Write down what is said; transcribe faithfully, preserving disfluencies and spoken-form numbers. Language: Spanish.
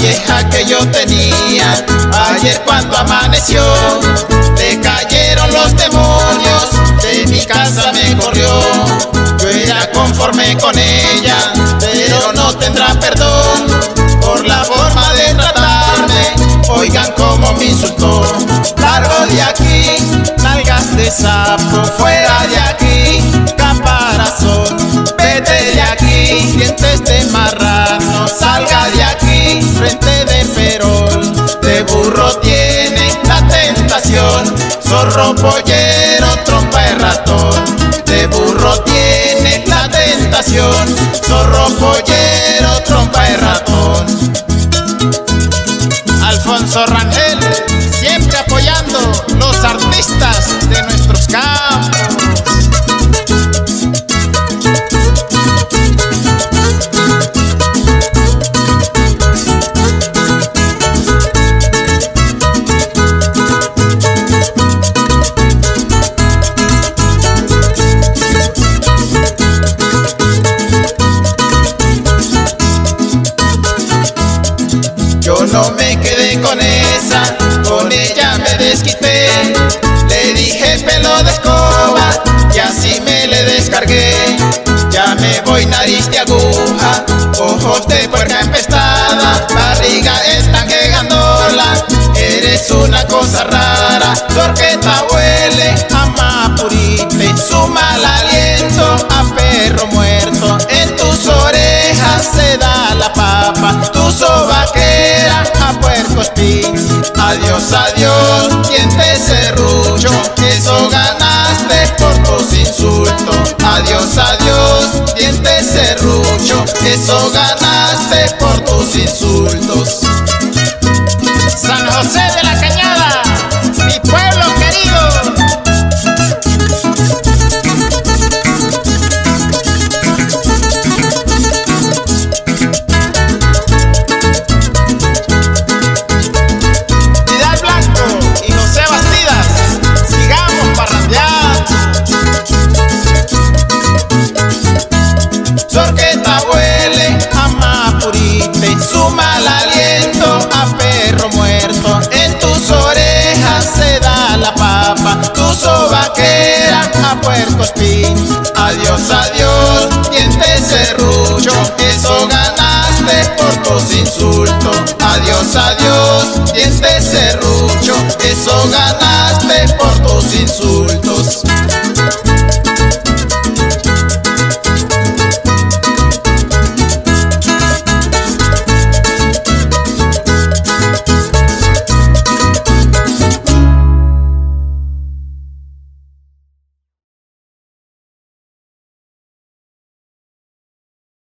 vieja que yo tenía. Ayer cuando amaneció, te cayeron los demonios, de mi casa me corrió. Yo era conforme con ella, pero no tendrá perdón por la forma de tratarme. Oigan cómo me insultó. Largo de aquí, nalgas de sapo, fuera de aquí, caparazón, vete de aquí, dientes de marrano, salga de aquí, frente de perol, de burro tiene la tentación, zorro, pollero, trompa de ratón, de burro tiene la tentación, zorro, pollero, trompa de ratón. Alfonso Rangel, siempre apoyando los artistas de nuestros campos. Yo no me quedé con esa, con ella me desquité. Le dije pelo de escoba y así me le descargué. Ya me voy nariz de aguja, ojos de puerca empestada, barriga esta que gandola, eres una cosa rara. Zorqueta huele a mapuripe, su mal aliento a perro muerto. En tus orejas se da la papa, tu sobaquera a Puerto Pin. Adiós, adiós, dientes serrucho, eso ganaste por tus insultos. Adiós, adiós, dientes serrucho, eso ganaste por tus insultos. San José de la Cañada, mi pueblo querido. Zorqueta huele a mapuripe, su mal aliento a perro muerto. En tus orejas se da la papa, tu sobaquera a Puerto Pin. Adiós, adiós, dientes serrucho, eso ganaste por tus insultos. Adiós, adiós, dientes serrucho, eso ganaste por tus insultos.